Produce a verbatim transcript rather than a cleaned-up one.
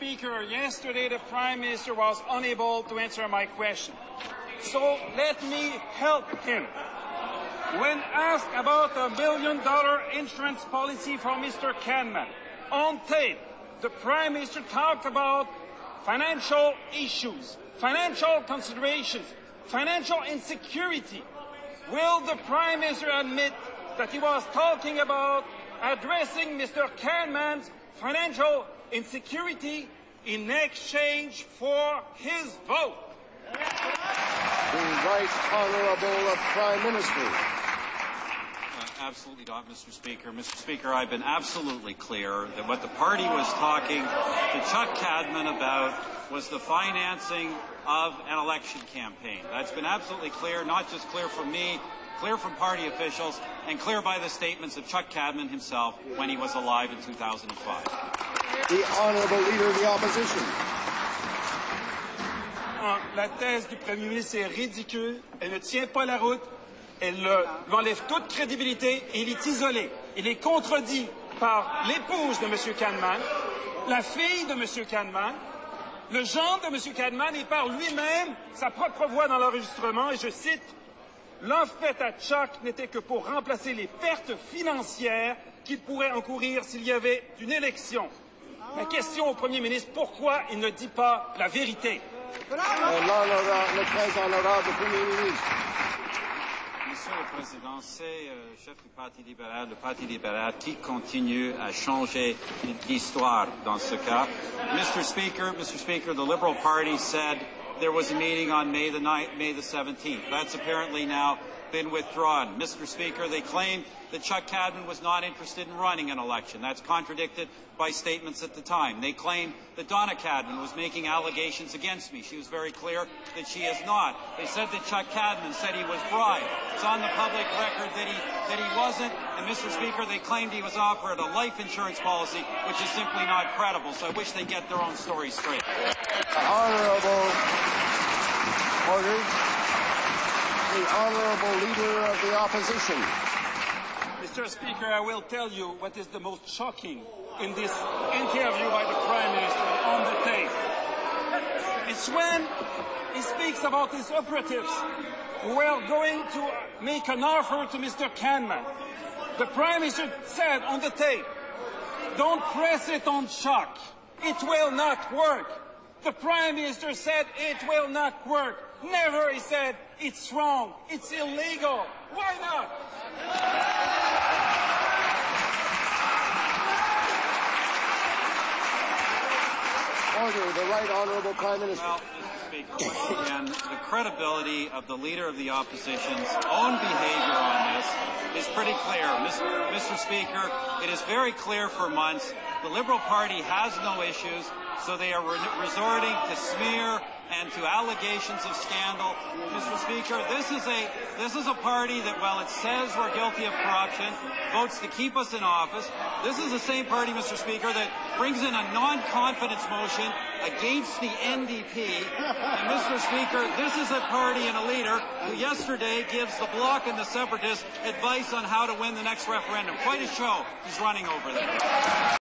Speaker, yesterday the Prime Minister was unable to answer my question. So let me help him. When asked about a billion dollar insurance policy from Mister Cadman, on tape, the Prime Minister talked about financial issues, financial considerations, financial insecurity. Will the Prime Minister admit that he was talking about addressing Mister Cadman's financial insecurity in exchange for his vote? The Right Honourable Prime Minister. Absolutely not, Mister Speaker. Mister Speaker, I've been absolutely clear that what the party was talking to Chuck Cadman about was the financing of an election campaign. That's been absolutely clear, not just clear from me, clear from party officials, and clear by the statements of Chuck Cadman himself when he was alive in two thousand five. The Honourable Leader of the Opposition. La thèse du Premier ministre est ridicule. Elle ne tient pas la route. Elle lui enlève toute crédibilité et il est isolé. Il est contredit par l'épouse de M. Kahneman, la fille de M. Kahneman, le gendre de M. Kahneman et par lui-même, sa propre voix dans l'enregistrement. Et je cite, « L'offre faite à Chuck n'était que pour remplacer les pertes financières qu'il pourrait encourir s'il y avait une élection. » La question au Premier ministre, pourquoi il ne dit pas la vérité? Le très honorable Premier ministre. Monsieur le Président, c'est le chef du Parti libéral, le Parti libéral qui continue à changer l'histoire dans ce cas. Mister Speaker, Mister Speaker, the Liberal Party said there was a meeting on May the ninth, May the seventeenth. That's apparently now been withdrawn. Mister Speaker, they claimed that Chuck Cadman was not interested in running an election. That's contradicted by statements at the time. They claimed that Donna Cadman was making allegations against me. She was very clear that she is not. They said that Chuck Cadman said he was bribed. It's on the public record that he, that he wasn't. And, Mister Speaker, they claimed he was offered a life insurance policy, which is simply not credible. So I wish they get their own story straight. Honourable order. The Honourable Leader of the Opposition. Mister Speaker, I will tell you what is the most shocking in this interview by the Prime Minister on the tape. It's when he speaks about his operatives who are going to make an offer to Mister Cadman. The Prime Minister said on the tape, don't press it on Chuck. It will not work. The Prime Minister said it will not work. Never, he said, it's wrong, it's illegal. Why not? Order, the Right Honourable Prime Minister. Well, Mister Speaker, once again, the credibility of the Leader of the Opposition's own behaviour on this is pretty clear. Mister Speaker, it is very clear for months the Liberal Party has no issues, so they are re resorting to smear and to allegations of scandal. Mister Speaker, this is a this is a party that, while it says we're guilty of corruption, votes to keep us in office. This is the same party, Mister Speaker, that brings in a non-confidence motion against the N D P. And, Mister Speaker, this is a party and a leader who yesterday gives the Bloc and the separatists advice on how to win the next referendum. Quite a show he's running over there.